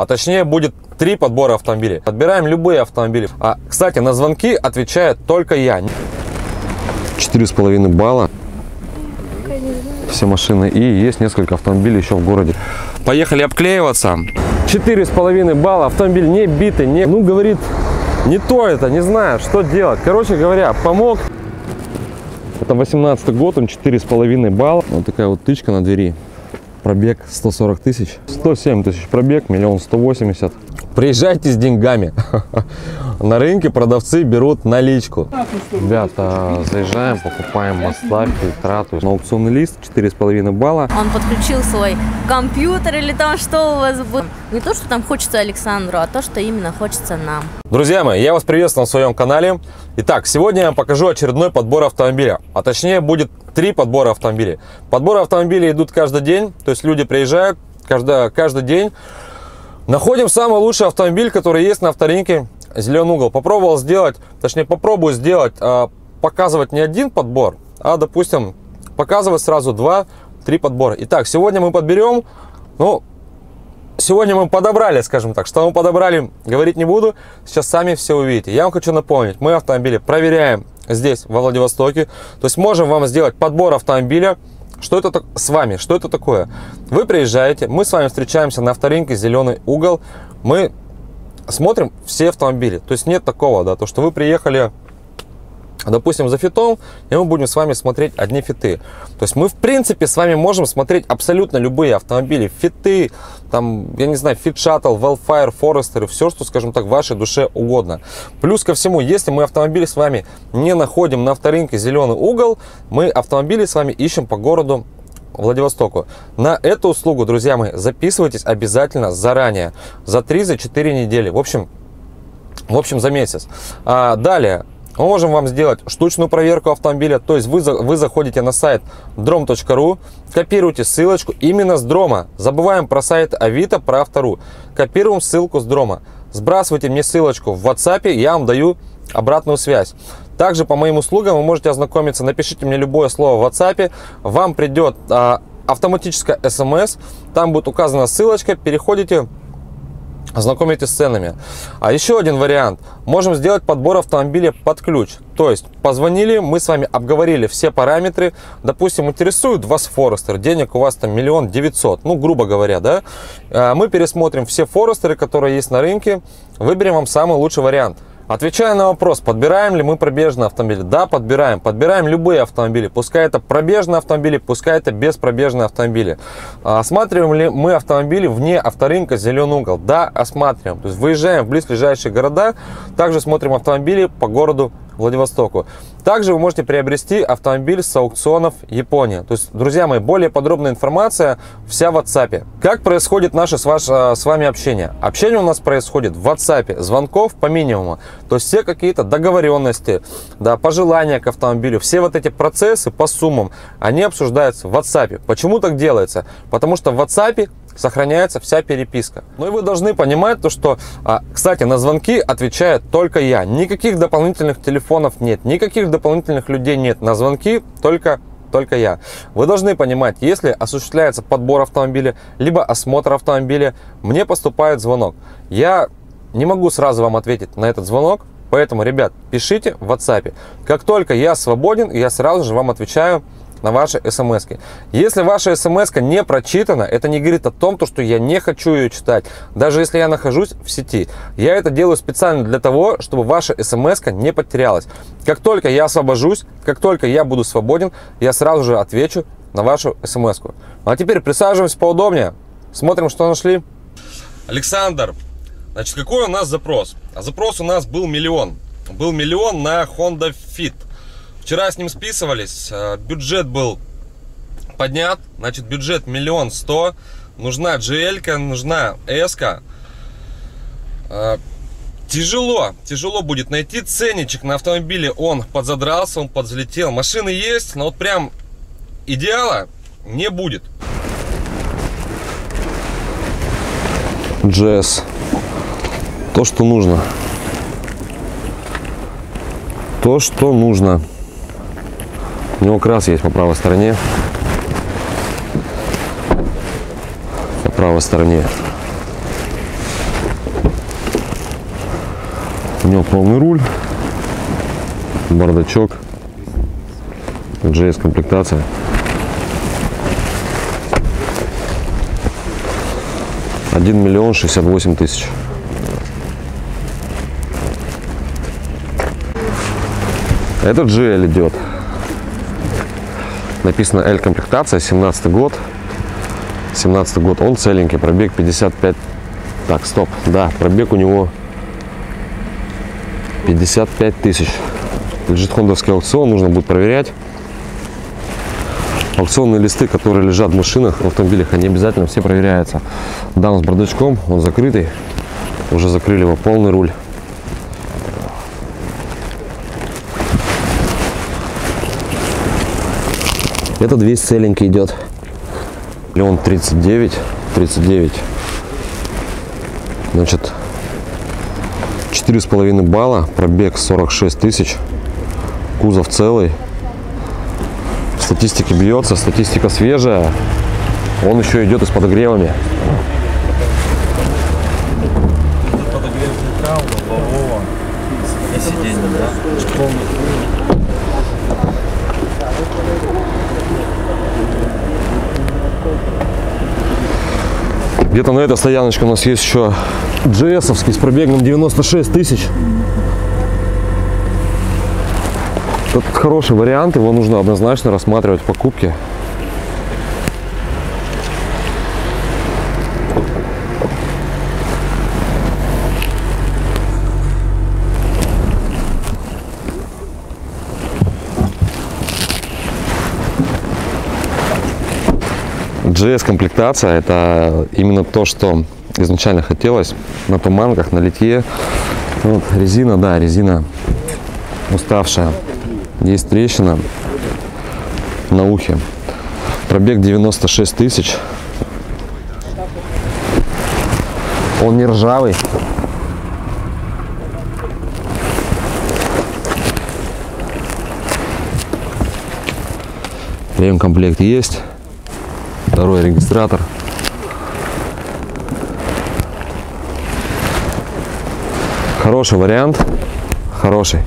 а точнее будет 3 подбора автомобилей. Отбираем любые автомобили. А, кстати, на звонки отвечает только я. 4,5 балла. Все машины. И есть несколько автомобилей еще в городе. Поехали обклеиваться. 4,5 балла. Автомобиль не битый. Не... Ну, говорит, не то это, не знаю, что делать. Короче говоря, помог. Это 18-й год, он 4,5 балла. Вот такая вот тычка на двери. Пробег 140 тысяч. 107 тысяч пробег, 1 180 000. Приезжайте с деньгами. На рынке продавцы берут наличку. Ребята, заезжаем, покупаем масла, фильтрату. На аукционный лист 4,5 балла. Он подключил свой компьютер или там что у вас будет. Не то, что там хочется Александру, а то, что именно хочется нам. Друзья мои, я вас приветствую на своем канале. Итак, сегодня я вам покажу очередной подбор автомобиля. А точнее будет 3 подбора автомобилей. Подборы автомобилей идут каждый день. То есть люди приезжают каждый день. Находим самый лучший автомобиль, который есть на авторынке «Зеленый угол». Попробовал сделать, точнее попробую сделать, показывать не один подбор, а, допустим, показывать сразу 2-3 подбора. Итак, сегодня мы подберем, ну, сегодня мы подобрали, скажем так. Что мы подобрали, говорить не буду, сейчас сами все увидите. Я вам хочу напомнить, мы автомобили проверяем здесь, во Владивостоке. То есть можем вам сделать подбор автомобиля. Что это с вами? Что это такое? Вы приезжаете, мы с вами встречаемся на авторынке «Зеленый угол». Мы смотрим все автомобили. То есть нет такого, да, то что вы приехали, допустим, за фитом, и мы будем с вами смотреть одни фиты. То есть мы, в принципе, с вами можем смотреть абсолютно любые автомобили. Фиты, там, я не знаю, фит Шаттл, Велфайр, Форестер, все, что, скажем так, вашей душе угодно. Плюс ко всему, если мы автомобили с вами не находим на авторынке «Зеленый угол», мы автомобили с вами ищем по городу Владивостоку. На эту услугу, друзья мои, записывайтесь обязательно заранее, за 3-4 недели, в общем, за месяц. А далее мы можем вам сделать штучную проверку автомобиля, то есть вы заходите на сайт drom.ru, копируете ссылочку именно с дрома, забываем про сайт авито, про авто.ру, копируем ссылку с дрома, сбрасывайте мне ссылочку в WhatsApp, я вам даю обратную связь. Также по моим услугам вы можете ознакомиться, напишите мне любое слово в WhatsApp, вам придет автоматическая смс, там будет указана ссылочка, переходите, ознакомитесь с ценами. А еще один вариант. Можем сделать подбор автомобиля под ключ. То есть позвонили, мы с вами обговорили все параметры. Допустим, интересует вас Форестер. Денег у вас там 1 900 000. Ну, грубо говоря, да. Мы пересмотрим все Форестеры, которые есть на рынке. Выберем вам самый лучший вариант. Отвечая на вопрос, подбираем ли мы пробежные автомобили? Да, подбираем. Подбираем любые автомобили. Пускай это пробежные автомобили, пускай это беспробежные автомобили. Осматриваем ли мы автомобили вне авторынка «Зеленый угол»? Да, осматриваем. То есть выезжаем в близлежащие города. Также смотрим автомобили по городу Владивостоку. Также вы можете приобрести автомобиль с аукционов Японии. То есть, друзья мои, более подробная информация вся в WhatsApp. Как происходит наше с вами общение? Общение у нас происходит в WhatsApp, звонков по минимуму. То есть все какие-то договоренности, да, пожелания к автомобилю, все вот эти процессы по суммам, они обсуждаются в WhatsApp. Почему так делается? Потому что в WhatsApp сохраняется вся переписка. Ну и вы должны понимать то, что, кстати, на звонки отвечает только я. Никаких дополнительных телефонов нет, никаких дополнительных людей нет. На звонки только я. Вы должны понимать, если осуществляется подбор автомобиля, либо осмотр автомобиля, мне поступает звонок. Я не могу сразу вам ответить на этот звонок, поэтому, ребят, пишите в WhatsApp. Как только я свободен, я сразу же вам отвечаю на ваши смс-ки. Если ваша смс-ка не прочитана, это не говорит о том, что я не хочу ее читать. Даже если я нахожусь в сети, я это делаю специально для того, чтобы ваша смс-ка не потерялась. Как только я освобожусь, как только я буду свободен, я сразу же отвечу на вашу смс-ку. А теперь присаживаемся поудобнее, смотрим, что нашли. Александр, значит, какой у нас запрос? А запрос у нас был 1 000 000. Был 1 000 000 на Honda Fit. Вчера с ним списывались, бюджет был поднят, значит, бюджет 1 100 000, нужна GL, нужна Эска. Тяжело будет найти ценничек на автомобиле, он подзадрался, он подзлетел. Машины есть, но вот прям идеала не будет. GS, то, что нужно. То, что нужно. У него крас есть по правой стороне. По правой стороне. У него полный руль, бардачок, GS комплектация. $1 068 000. Этот GL идет. Написано L комплектация, 17-й год. 17-й год, он целенький, пробег 55. Так, стоп, да, пробег у него 55 тысяч. Лежит хондовский аукцион, нужно будет проверять. Аукционные листы, которые лежат в машинах, в автомобилях, они обязательно все проверяются. Да, он с бардачком, он закрытый. Уже закрыли его, полный руль. Это 2 целенький идет. Леон 39. Значит, 4,5 балла, пробег 46 тысяч, кузов целый. В статистике бьется, статистика свежая. Он еще идет и с подогревами. Где-то на этой стояночке у нас есть еще GS-овский с пробегом 96 тысяч. Тут хороший вариант, его нужно однозначно рассматривать в покупке. GS-комплектация – это именно то, что изначально хотелось. На туманках, на литье. Вот, резина, да, резина уставшая. Есть трещина на ухе. Пробег 96 тысяч. Он не ржавый. Ремкомплект есть. Второй регистратор. Хороший вариант. Хороший.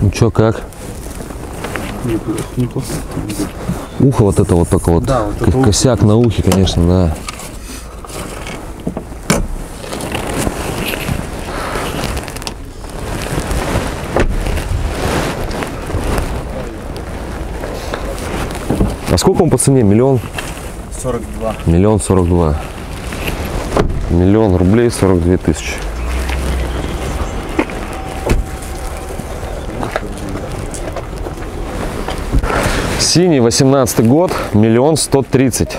Ну чё, как? Неплохо. Ухо вот это вот только вот, да, вот это косяк ухо. На ухе, конечно, да. А сколько он по цене? $1 042 000. $1 042 000. $1 рублей 42 тысячи. Синий, 18-й год, $1 130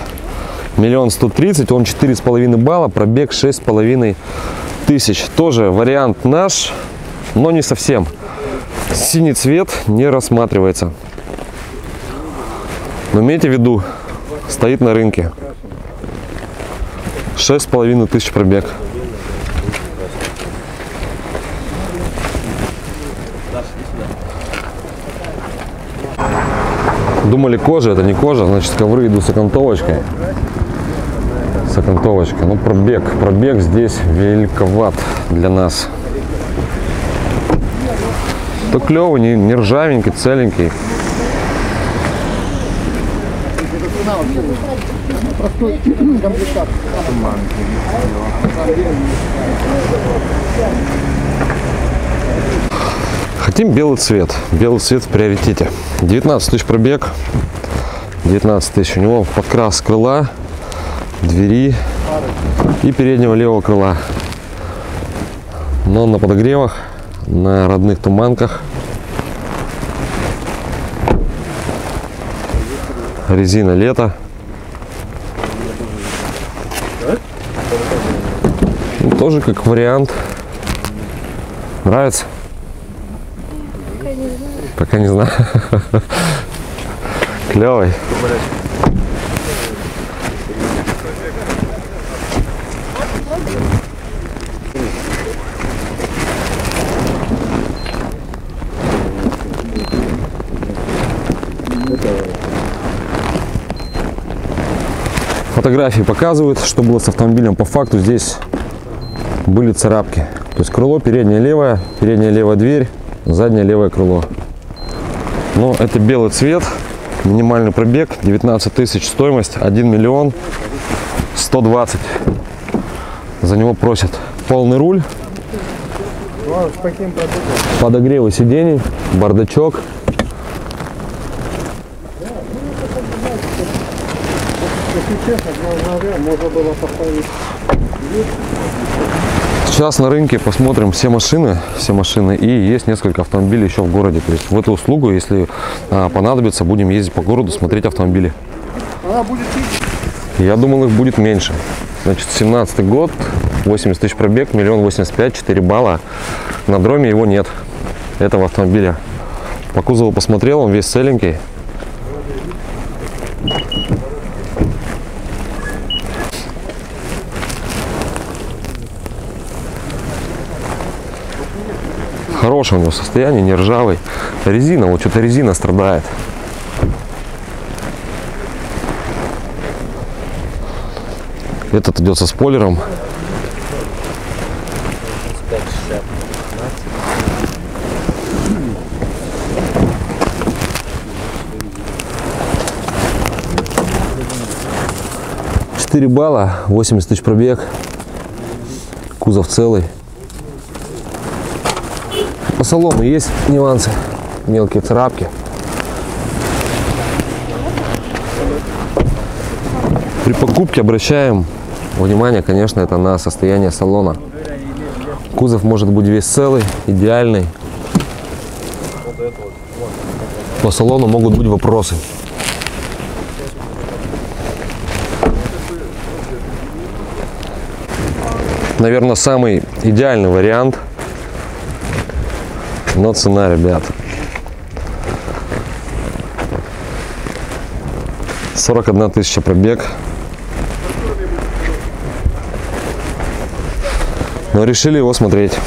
000. $1 130 000, он 4,5 балла, пробег 6,5 тысяч. Тоже вариант наш, но не совсем. Синий цвет не рассматривается. Но имейте в виду, стоит на рынке. 6,5 тысяч пробег. Думали, кожа, это не кожа, значит, ковры идут с окантовочкой. С окантовочкой. Ну, пробег здесь великоват для нас. То клевый, не ржавенький, целенький. Хотим белый цвет. Белый цвет в приоритете. 19 тысяч пробег. 19 тысяч. У него подкрас крыла, двери и переднего левого крыла. Но на подогревах, на родных туманках. Резина лето. Тоже как вариант. Нравится? Пока не знаю. Клевый. Фотографии показывают, что было с автомобилем. По факту здесь были царапки. То есть крыло передняя левая дверь, заднее левое крыло. Но это белый цвет, минимальный пробег, 19 тысяч стоимость, 1 миллион 120 за него просят. Полный руль, подогревы сидений, бардачок. Сейчас на рынке посмотрим все машины, и есть несколько автомобилей еще в городе. То есть в эту услугу, если понадобится, будем ездить по городу, смотреть автомобили. Я думал, их будет меньше. Значит, 17 год, 80 тысяч пробег, 1 085 000, 4 балла. На дроме его нет, этого автомобиля. По кузову посмотрел, он весь целенький. Хорошее у него состояние, не ржавый. Резина, вот что-то резина страдает. Этот идет со спойлером. $4 балла, 80 тысяч пробег, кузов целый. По салону есть нюансы, мелкие царапки. При покупке обращаем внимание, конечно, это на состояние салона. Кузов может быть весь целый, идеальный. По салону могут быть вопросы. Наверное, самый идеальный вариант. Но цена, ребят, 41 тысяча пробег. Но решили его смотреть.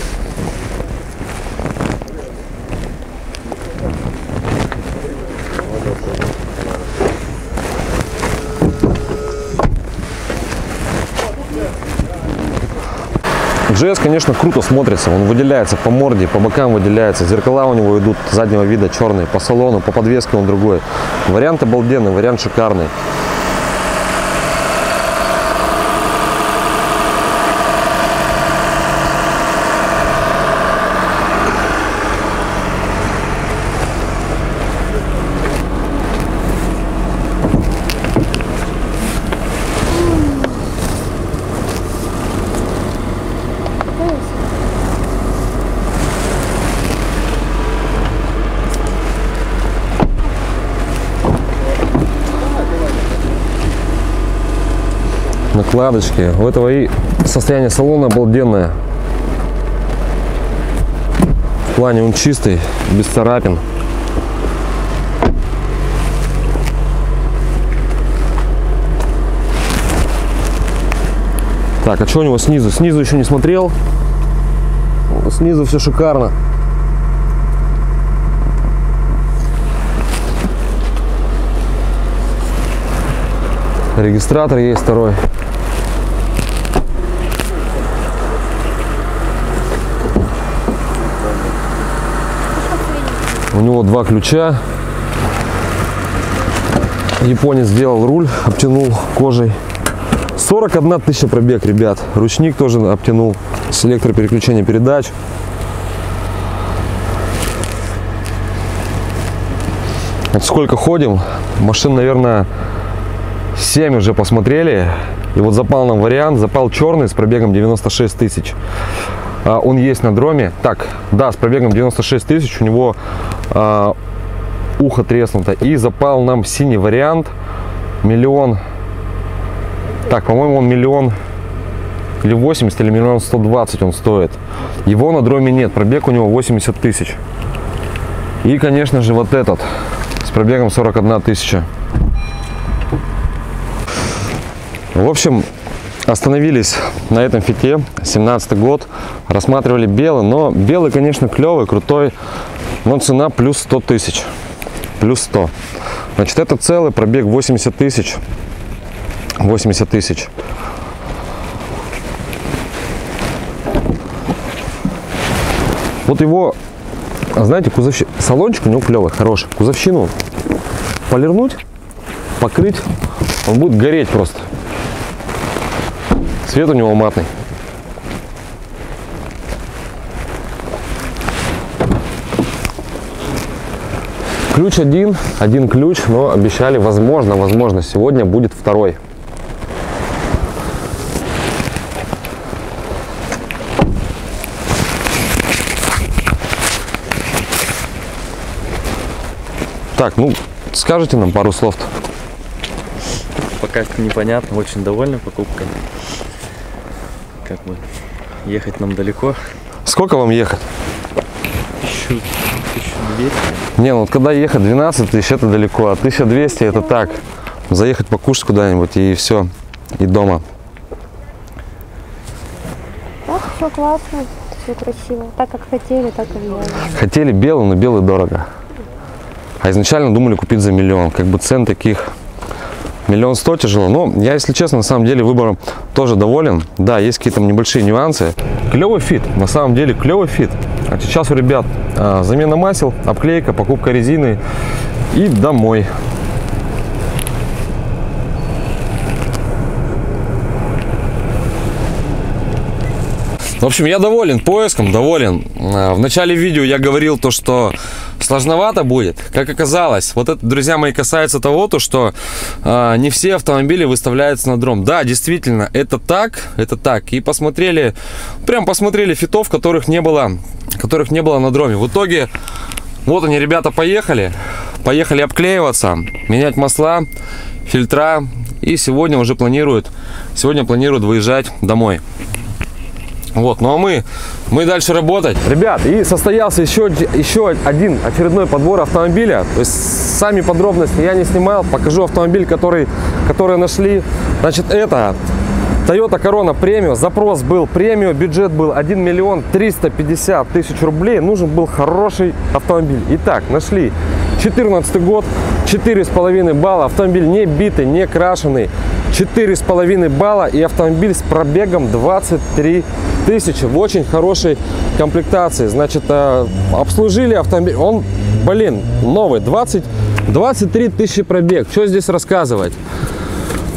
GS, конечно, круто смотрится, он выделяется по морде, по бокам выделяется, зеркала у него идут заднего вида черные, по салону, по подвеске он другой. Вариант обалденный, вариант шикарный. Накладочки. У этого и состояние салона обалденное. В плане он чистый, без царапин. Так, а что у него снизу? Снизу еще не смотрел. Снизу все шикарно. Регистратор есть второй. У него 2 ключа. Японец сделал руль, обтянул кожей. 41 тысяча пробег, ребят. Ручник тоже обтянул. Селектор переключения передач. Вот сколько ходим. Машин, наверное, 7 уже посмотрели. И вот запал нам вариант. Запал черный с пробегом 96 тысяч. Он есть на дроме. Так, да, с пробегом 96 тысяч. У него ухо треснуто. И запал нам синий вариант. Миллион. Так, по-моему, он 1 080 000 или 1 120 000 он стоит. Его на дроме нет. Пробег у него 80 тысяч. И, конечно же, вот этот с пробегом 41 тысяча. В общем, остановились на этом фите. 17 год, рассматривали белый, но белый, конечно, клевый, крутой, но цена плюс 100 тысяч, плюс 100. Значит, это целый пробег 80 тысяч, 80 тысяч. Вот его, знаете, кузовщина, салончик у него клевый, хороший. Кузовщину полирнуть, покрыть, он будет гореть просто. Цвет у него матный. Ключ один ключ, но обещали, возможно, сегодня будет второй. Так, ну, скажите нам пару слов-то. Пока непонятно, очень довольны покупками. Как бы ехать нам далеко. Сколько вам ехать? 1200. Не, ну вот когда ехать 12 тысяч, это далеко, а 1200 это так. Заехать покушать куда-нибудь и все, и дома. Так, все классно, все красиво. Так как хотели, так и белый. Хотели белый, но белый дорого. А изначально думали купить за 1 миллион, как бы цен таких 1 100 000 тяжело. Но я, если честно, на самом деле выбором тоже доволен. Да, есть какие-то небольшие нюансы. Клевый фит, на самом деле клевый фит. А сейчас у ребят замена масел, обклейка, покупка резины и домой. В общем, я доволен поиском, доволен. В начале видео я говорил то, что сложновато будет. Как оказалось, вот это, друзья мои, касается того, то, что не все автомобили выставляются на дром. Да, действительно, это так, это так. И посмотрели, прям посмотрели фитов, которых не было на дроме. В итоге, вот они, ребята, поехали обклеиваться, менять масла, фильтра. И сегодня уже планируют выезжать домой. Вот, ну а мы дальше работать. Ребят, и состоялся еще один очередной подбор автомобиля. То есть сами подробности я не снимал. Покажу автомобиль, который нашли. Значит, это Toyota Corona премио. Запрос был премио, бюджет был 1 350 000 рублей. Нужен был хороший автомобиль. Итак, нашли. 14 год, 4,5 балла. Автомобиль не битый, не крашеный. 4,5 балла и автомобиль с пробегом 23 тысячи в очень хорошей комплектации. Значит, обслужили автомобиль. Он, блин, новый. 23 тысячи пробег. Что здесь рассказывать?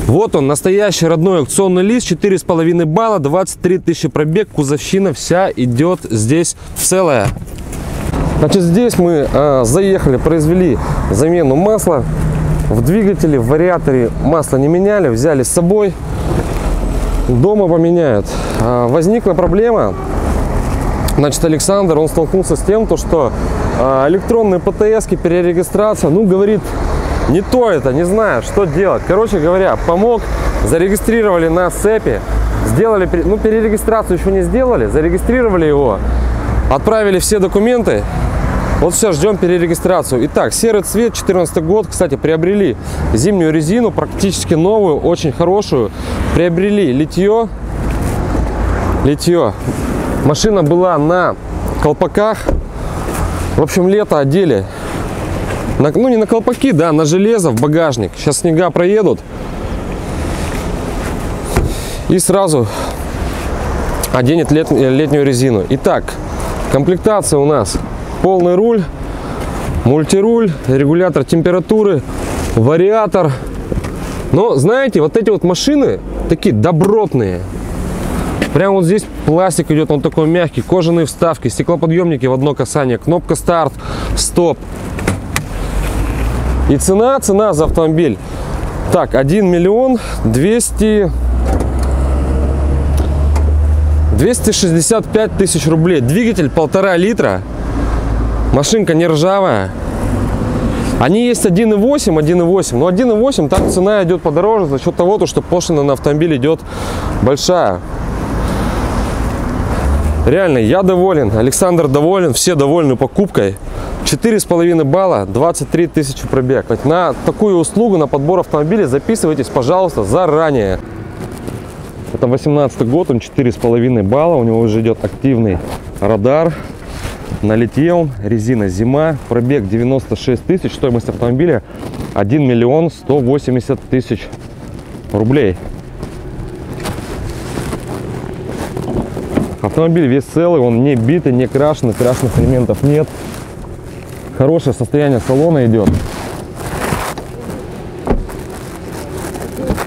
Вот он, настоящий родной аукционный лист. 4,5 балла, 23 тысячи пробег. Кузовщина вся идет здесь целая. Значит, здесь мы заехали, произвели замену масла. В двигателе, в вариаторе масло не меняли, взяли с собой, дома поменяют. Возникла проблема, значит, Александр, он столкнулся с тем, что электронные ПТСки, перерегистрация, ну, говорит, не то это, не знаю, что делать. Короче говоря, помог, зарегистрировали на СЭПе, сделали, ну, перерегистрацию еще не сделали, зарегистрировали его, отправили все документы. Вот все, ждем перерегистрацию. Итак, серый цвет, 14 год. Кстати, приобрели зимнюю резину, практически новую, очень хорошую. Приобрели литье. Машина была на колпаках. В общем, лето одели. Ну, не на колпаки, да, на железо, в багажник. Сейчас снега проедут. И сразу оденет летнюю резину. Итак, комплектация у нас. Полный руль, мультируль, регулятор температуры, вариатор. Но, знаете, вот эти вот машины такие добротные. Прямо вот здесь пластик идет, он такой мягкий, кожаные вставки, стеклоподъемники в одно касание, кнопка старт, стоп. И цена за автомобиль. Так, 1 265 000 рублей. Двигатель 1,5 литра. Машинка не ржавая. Они есть 1,8, но 1,8 там цена идет подороже за счет того, что пошлина на автомобиль идет большая. Реально, я доволен, Александр доволен, все довольны покупкой. 4,5 балла, 23 тысячи пробег. На такую услугу, на подбор автомобилей записывайтесь, пожалуйста, заранее. Это 18 год, он 4,5 балла, у него уже идет активный радар. На литье он, резина зима, пробег 96 тысяч, стоимость автомобиля 1 миллион 180 тысяч рублей. Автомобиль весь целый, он не битый, не крашеный, крашеных элементов нет. Хорошее состояние салона идет.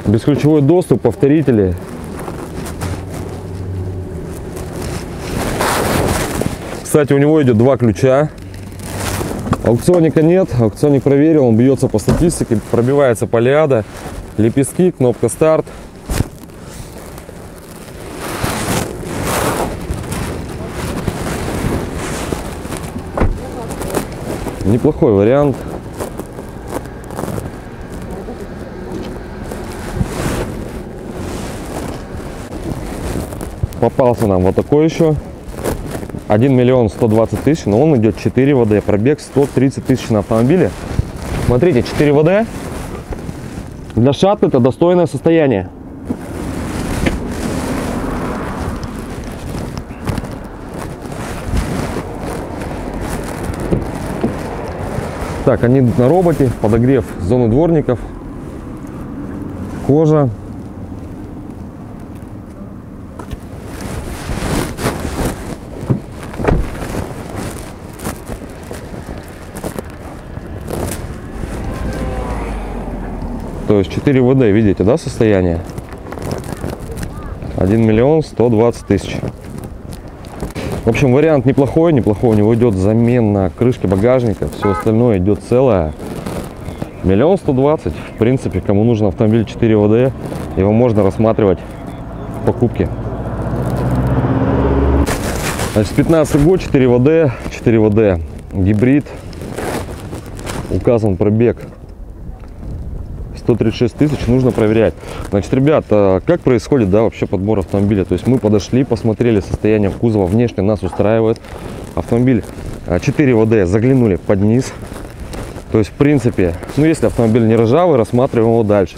Бесключевой доступ, повторители. Кстати, у него идет два ключа. Аукционника нет, аукционник проверил, он бьется по статистике, пробивается полиада, лепестки, кнопка старт. Неплохой вариант. Попался нам вот такой еще. 1 миллион 120 тысяч, но он идет 4 ВД. Пробег 130 тысяч на автомобиле. Смотрите, 4 ВД. Для Шаттла это достойное состояние. Так, они идут на роботе, подогрев зоны дворников, кожа. То есть 4 ВД, видите, да, состояние? 1 миллион 120 тысяч. В общем, вариант неплохой, неплохой. У него идет замена крышки багажника, все остальное идет целое. 1 120 000. В принципе, кому нужен автомобиль 4 ВД, его можно рассматривать в покупке. Значит, 15 год, 4 ВД, 4 ВД, гибрид. Указан пробег 136 тысяч, нужно проверять. Значит, ребят, как происходит, да, вообще подбор автомобиля? То есть мы подошли, посмотрели состояние кузова, внешне нас устраивает автомобиль 4 ВД, заглянули под низ. То есть, в принципе, ну, если автомобиль не ржавый, рассматриваем его дальше.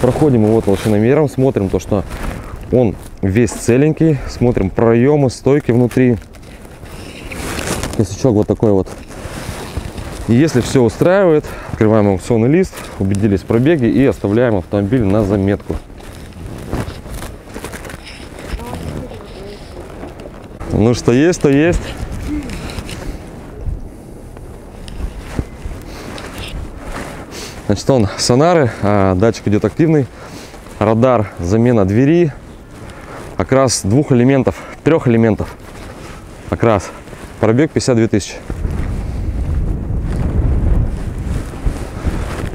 Проходим его толщиномером, смотрим то, что он весь целенький, смотрим проемы, стойки внутри. Косячок вот такой вот. И если все устраивает, открываем аукционный лист, убедились в пробеге и оставляем автомобиль на заметку. Ну что есть, то есть. Значит, он сонары, датчик идет активный, радар, замена двери, окрас двух элементов, трех элементов, окрас, пробег 52 тысячи.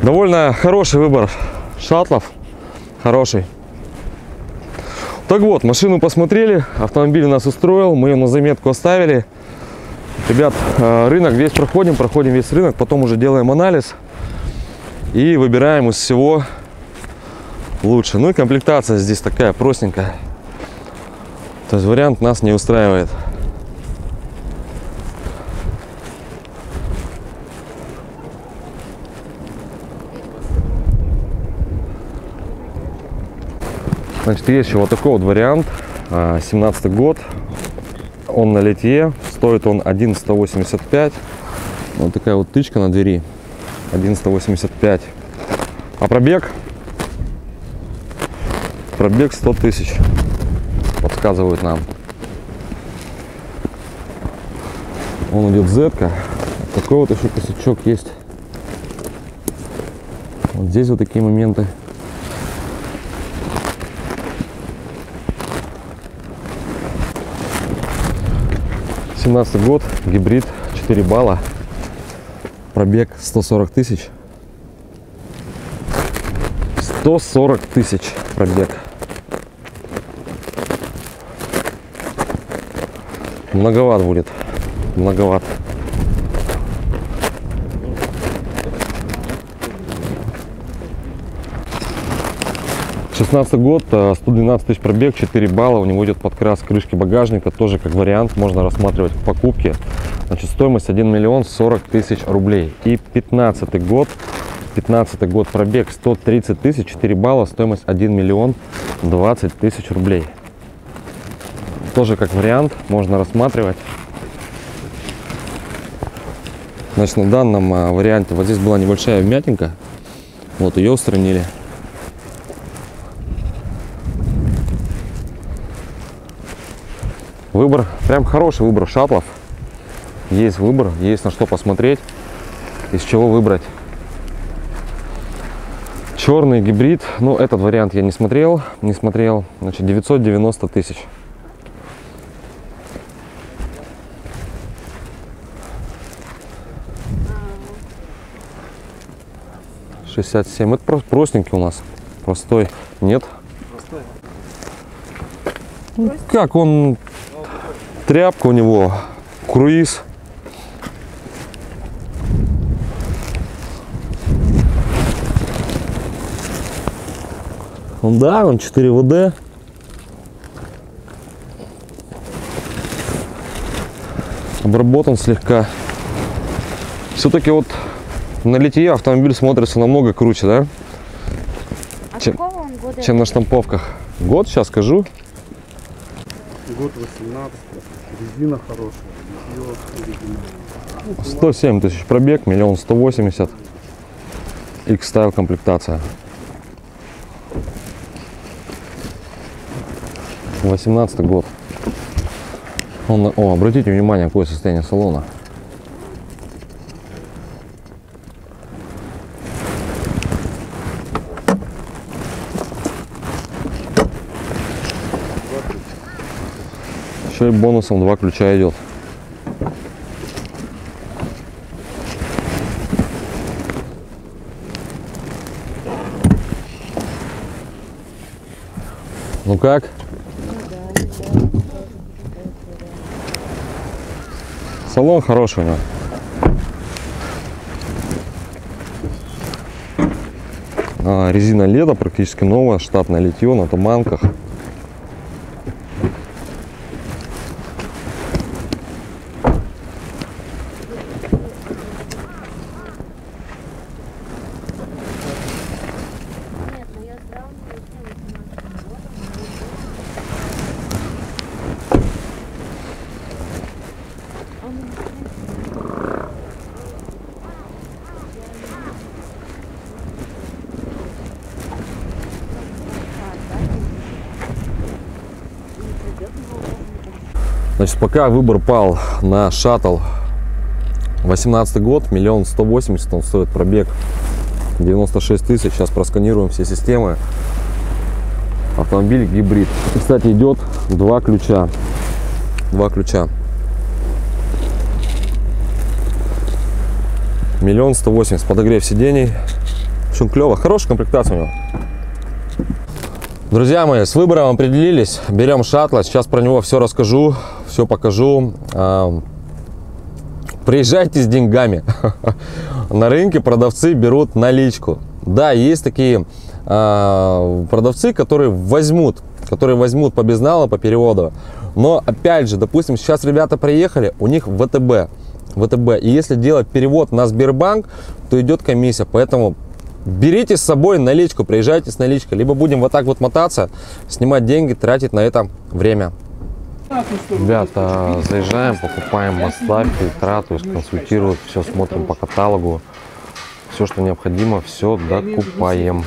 Довольно хороший выбор шаттлов, хороший. Так вот, машину посмотрели, автомобиль нас устроил, мы ее на заметку оставили. Ребят, рынок весь проходим весь рынок, потом уже делаем анализ и выбираем из всего лучше. Ну и комплектация здесь такая простенькая, то есть вариант нас не устраивает. Значит, есть еще вот такой вот вариант, 17 год, он на литье, стоит он 1 185 000, вот такая вот тычка на двери, 1 185 000, а пробег 100 тысяч, подсказывают нам. Он идет Z-ка, такой вот еще косячок есть, вот здесь вот такие моменты. Год, гибрид, 4 балла, пробег 140 тысяч. 140 тысяч пробег. Многоват будет, многоват. 16 год, 112 тысяч пробег, 4 балла, у него идет подкрас крышки багажника, тоже как вариант можно рассматривать в покупке. Значит, стоимость 1 миллион 40 тысяч рублей. И 15 год, пробег 130 тысяч, 4 балла, стоимость 1 миллион 20 тысяч рублей. Тоже как вариант можно рассматривать. Значит, на данном варианте вот здесь была небольшая вмятинка, вот ее устранили. Выбор, прям хороший выбор шаттлов. Есть выбор, есть на что посмотреть, из чего выбрать. Черный гибрид, ну этот вариант я не смотрел, значит 990 тысяч. Это простенький у нас, простой, нет? Простой. Ну, как он... Тряпка у него, круиз. Да, он 4 ВД. Обработан слегка. Все-таки вот на литье автомобиль смотрится намного круче, да? А чем на штамповках. Год сейчас скажу. Год 18. Резина хорошая, 107 тысяч пробег, 1 180 000. X-Style комплектация. 18 год. О, обратите внимание, какое состояние салона. Еще и бонусом 2 ключа идет. Ну как? Салон хороший у него. Резина леда практически новая, штатное литье на туманках. Значит, пока выбор пал на шаттл. 18 год, 1 180 000, он стоит, пробег 96 тысяч. Сейчас просканируем все системы. Автомобиль гибрид. Кстати, идет 2 ключа. 2 ключа. 1 180 000, подогрев сидений. В общем, клево. Хорошая комплектация у него. Друзья мои, с выбором определились, берем шаттла, сейчас про него все расскажу, все покажу. Приезжайте с деньгами. На рынке продавцы берут наличку. Да, есть такие продавцы, которые возьмут по безналу, по переводу. Но опять же, допустим, сейчас ребята приехали, у них ВТБ. И если делать перевод на Сбербанк, то идет комиссия, поэтому... Берите с собой наличку, приезжайте с наличкой, либо будем вот так вот мотаться, снимать деньги, тратить на это время. Ребята, заезжаем, покупаем масла, фильтраты, консультируют, все смотрим по каталогу, все, что необходимо, все докупаем.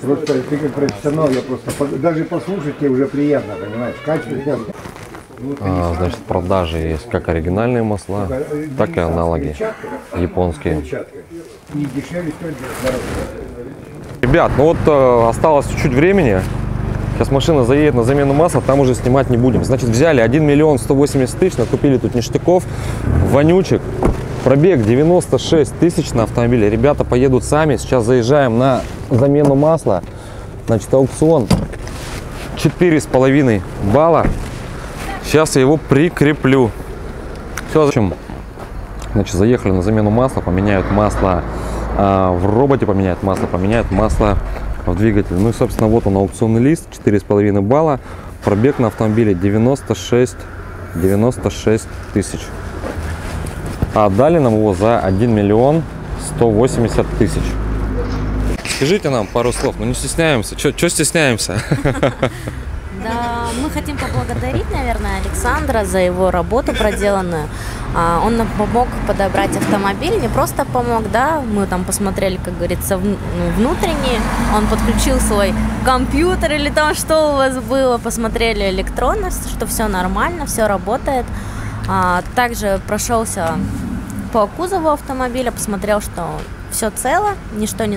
Просто ты как профессионал, я просто даже послушать тебе уже приятно, понимаешь, качество. Значит, в продаже есть как оригинальные масла, так и аналоги японские. Ребят, ну вот осталось чуть-чуть времени. Сейчас машина заедет на замену масла, там уже снимать не будем. Значит, взяли 1 180 000, накупили тут ништяков, вонючек. Пробег 96 тысяч на автомобиле. Ребята поедут сами. Сейчас заезжаем на замену масла. Значит, аукцион 4,5 балла. Сейчас я его прикреплю. Все, зачем? Значит, заехали на замену масла, поменяют масло в роботе, поменяют масло в двигатель. Ну и, собственно, вот он, аукционный лист, 4,5 балла. Пробег на автомобиле 96 тысяч. А отдали нам его за 1 миллион 180 тысяч. Скажите нам пару слов, ну не стесняемся. Че стесняемся? Да, мы хотим поблагодарить, наверное, Александра за его работу проделанную. Он нам помог подобрать автомобиль, не просто помог, да, мы там посмотрели, как говорится, внутренние, он подключил свой компьютер или там что у вас было, посмотрели электронность, что все нормально, все работает. Также прошелся по кузову автомобиля, посмотрел, что все цело, ничто не,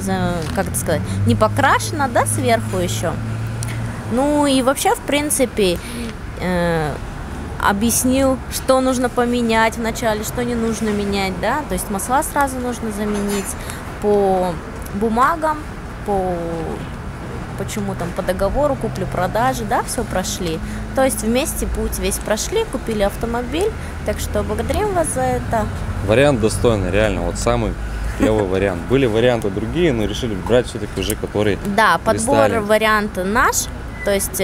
как это сказать, не покрашено, да, сверху еще. Ну и вообще, в принципе, объяснил, что нужно поменять вначале, что не нужно менять, да, то есть масла сразу нужно заменить по бумагам, почему там по договору купли-продажи, да, все прошли. То есть вместе путь весь прошли, купили автомобиль, так что благодарим вас за это. Вариант достойный, реально, вот самый клевый вариант. Были варианты другие, но решили брать все-таки уже, который. Да, подбор варианта наш. То есть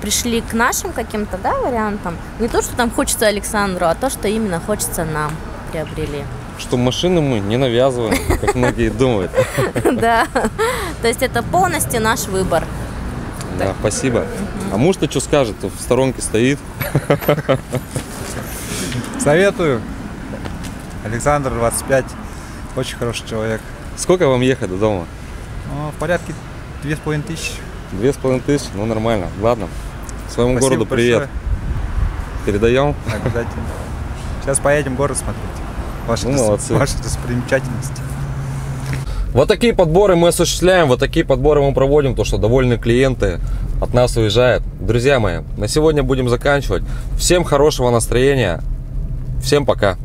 пришли к нашим каким-то, да, вариантам. Не то, что там хочется Александру, а то, что именно хочется нам, приобрели. Что машины мы не навязываем, как многие думают. Да, то есть это полностью наш выбор. Да, спасибо. А муж-то что скажет, в сторонке стоит. Советую. Александр, 25, очень хороший человек. Сколько вам ехать до дома? В порядке 2500. 2500, ну нормально. Ладно, своему городу привет. Передаем. Обязательно. Сейчас поедем город смотреть. Ваши достопримечательности. Вот такие подборы мы осуществляем, вот такие подборы мы проводим, то что довольные клиенты от нас уезжают. Друзья мои, на сегодня будем заканчивать. Всем хорошего настроения, всем пока.